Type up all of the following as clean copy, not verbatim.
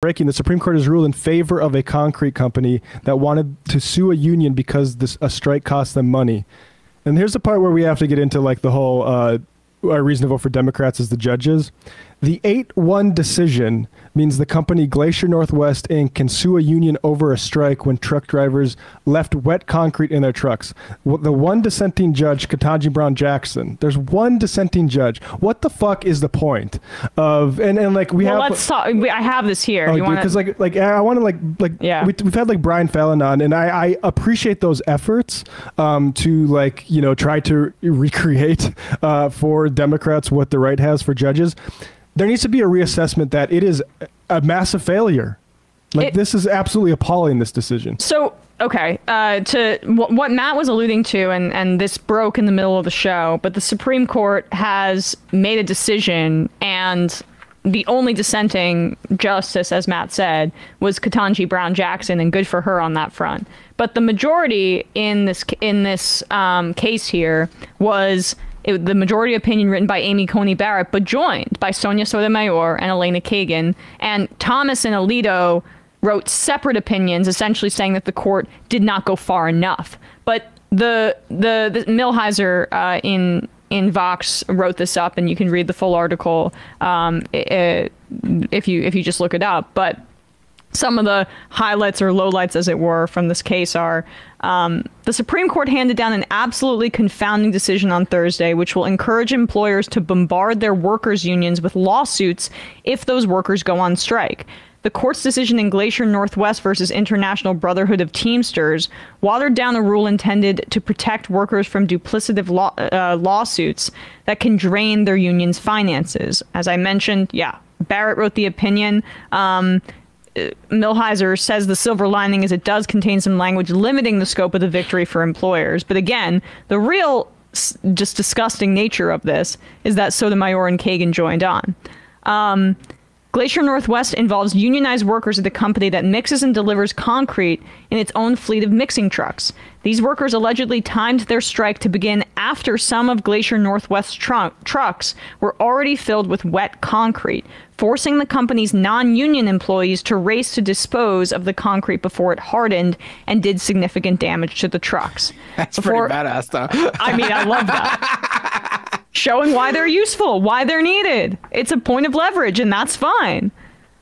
breaking, the Supreme Court has ruled in favor of a concrete company that wanted to sue a union because a strike cost them money. And here's the part where we have to get into like the whole reasonable for Democrats as the judges. The 8-1 decision means the company Glacier Northwest Inc. can sue a union over a strike when truck drivers left wet concrete in their trucks. The one dissenting judge, Ketanji Brown Jackson. There's one dissenting judge. What the fuck is the point of and like we have? Let's talk. I have this here. Oh, because like I want to like yeah. We've had like Brian Fallon on, and I appreciate those efforts to like try to recreate for Democrats what the right has for judges. There needs to be a reassessment that it is a massive failure. Like this is absolutely appalling, this decision. So, okay, to what Matt was alluding to, and this broke in the middle of the show, but the Supreme Court has made a decision, and the only dissenting justice, as Matt said, was Ketanji Brown Jackson, and good for her on that front. But the majority in this case here was the majority opinion written by Amy Coney Barrett, but joined by Sonia Sotomayor and Elena Kagan. And Thomas and Alito wrote separate opinions, essentially saying that the court did not go far enough. But the Millhiser in Vox wrote this up, and you can read the full article if you just look it up. But some of the highlights or lowlights, as it were, from this case are the Supreme Court handed down an absolutely confounding decision on Thursday, which will encourage employers to bombard their workers' unions with lawsuits if those workers go on strike. The court's decision in Glacier Northwest versus International Brotherhood of Teamsters watered down a rule intended to protect workers from duplicative lawsuits that can drain their union's finances. As I mentioned, yeah, Barrett wrote the opinion. Millhiser says the silver lining is it does contain some language limiting the scope of the victory for employers. But again, the real just disgusting nature of this is that Sotomayor and Kagan joined on. Glacier Northwest involves unionized workers at the company that mixes and delivers concrete in its own fleet of mixing trucks. These workers allegedly timed their strike to begin after some of Glacier Northwest's trucks were already filled with wet concrete, forcing the company's non-union employees to race to dispose of the concrete before it hardened and did significant damage to the trucks. That's pretty badass, though. I mean, I love that. Showing why they're useful, why they're needed. It's a point of leverage, and that's fine.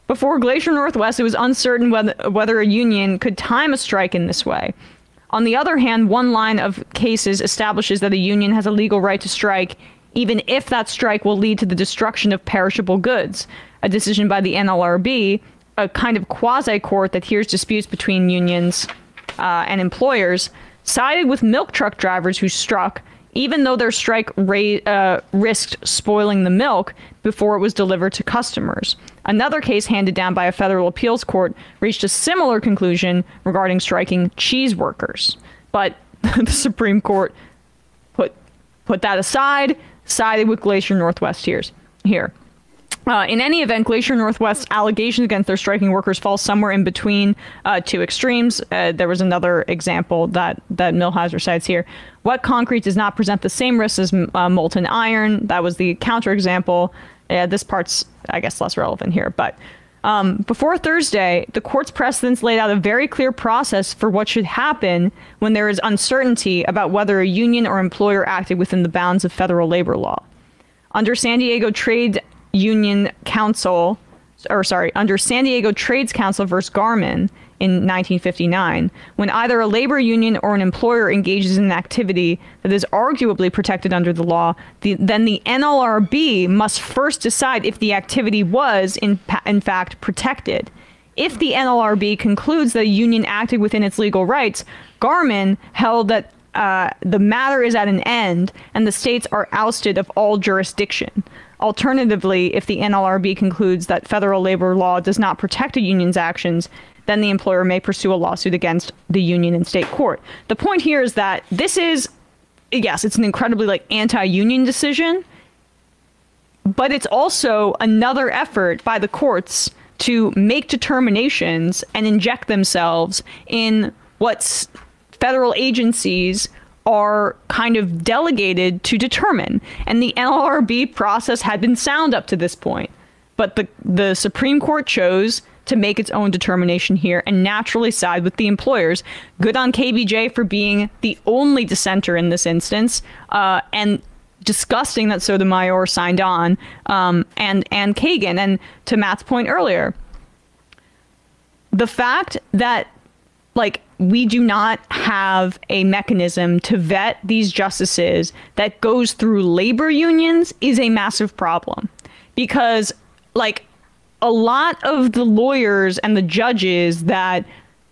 Before Glacier Northwest, it was uncertain whether a union could time a strike in this way. On the other hand, one line of cases establishes that a union has a legal right to strike, even if that strike will lead to the destruction of perishable goods. A decision by the NLRB, a kind of quasi-court that hears disputes between unions and employers, sided with milk truck drivers who struck, even though their strike risked spoiling the milk before it was delivered to customers. Another case handed down by a federal appeals court reached a similar conclusion regarding striking cheese workers. But the Supreme Court put that aside, sided with Glacier Northwest here. In any event, Glacier Northwest's allegations against their striking workers fall somewhere in between two extremes. There was another example that Millhiser cites here. Wet concrete does not present the same risk as molten iron. That was the counterexample. This part's, I guess, less relevant here. But before Thursday, the court's precedents laid out a very clear process for what should happen when there is uncertainty about whether a union or employer acted within the bounds of federal labor law. Under San Diego Trades Council versus Garmon in 1959, when either a labor union or an employer engages in an activity that is arguably protected under the law, then the NLRB must first decide if the activity was in fact protected. If the NLRB concludes that a union acted within its legal rights, Garmon held that the matter is at an end and the states are ousted of all jurisdiction. Alternatively, if the NLRB concludes that federal labor law does not protect a union's actions, then the employer may pursue a lawsuit against the union in state court. The point here is that this is, yes, it's an incredibly anti-union decision, but it's also another effort by the courts to make determinations and inject themselves in what's federal agencies are kind of delegated to determine. And the NLRB process had been sound up to this point. But the Supreme Court chose to make its own determination here and naturally side with the employers. Good on KBJ for being the only dissenter in this instance, and disgusting that Sotomayor signed on, and Kagan. And to Matt's point earlier, the fact that, like, we do not have a mechanism to vet these justices that goes through labor unions is a massive problem, because, like, a lot of the lawyers and the judges that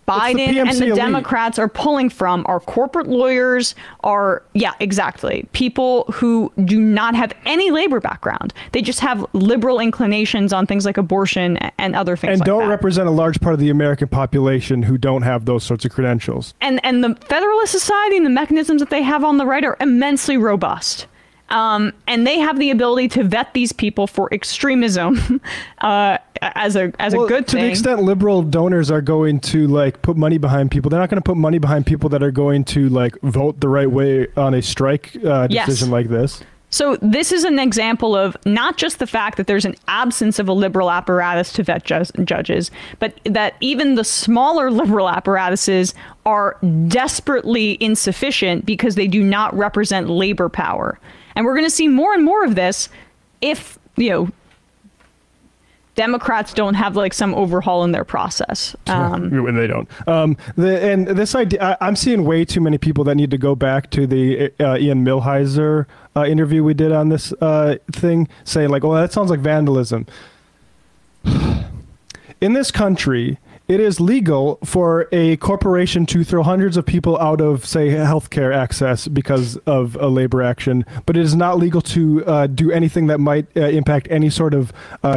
Biden and the Democrats are pulling from are corporate lawyers, are, yeah, exactly, people who do not have any labor background. They just have liberal inclinations on things like abortion and other things. And don't represent a large part of the American population who don't have those sorts of credentials. And the Federalist Society and the mechanisms that they have on the right are immensely robust. And they have the ability to vet these people for extremism as a good thing. To the extent liberal donors are going to, like, put money behind people, they're not going to put money behind people that are going to, like, vote the right way on a strike decision like this. So this is an example of not just the fact that there's an absence of a liberal apparatus to vet judges, but that even the smaller liberal apparatuses are desperately insufficient because they do not represent labor power. And we're going to see more and more of this if, you know, Democrats don't have, like, some overhaul in their process. When they don't. And this idea, I'm seeing way too many people that need to go back to the Ian Millhiser interview we did on this thing, saying, like, oh, that sounds like vandalism. In this country, it is legal for a corporation to throw hundreds of people out of, say, healthcare access because of a labor action, but it is not legal to do anything that might impact any sort of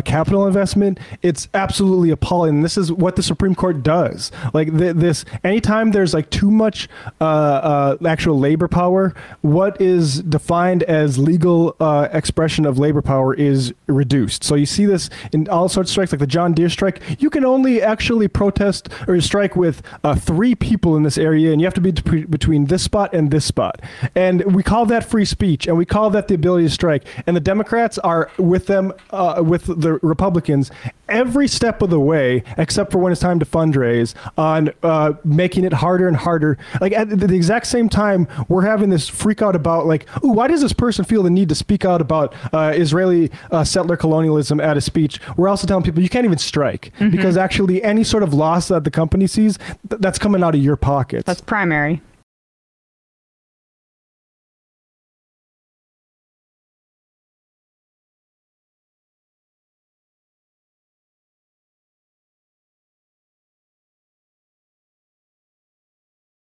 capital investment. It's absolutely appalling. This is what the Supreme Court does. Like, this, anytime there's, like, too much actual labor power, what is defined as legal expression of labor power is reduced. So you see this in all sorts of strikes, like the John Deere strike. You can only actually protest or strike with 3 people in this area, and you have to be between this spot and this spot. And we call that free speech, and we call that the ability to strike. And the Democrats are with them, with the Republicans, every step of the way, except for when it's time to fundraise, on making it harder and harder. Like, at the exact same time, we're having this freak out about, like, ooh, why does this person feel the need to speak out about Israeli settler colonialism at a speech? We're also telling people you can't even strike, because actually any sort of loss that the company sees, that's coming out of your pockets. That's primary.